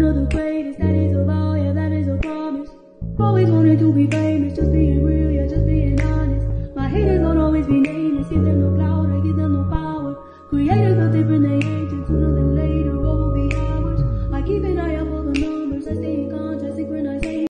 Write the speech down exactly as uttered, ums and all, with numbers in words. one of the greatest, that is a vow, yeah, that is a promise. Always wanted to be great.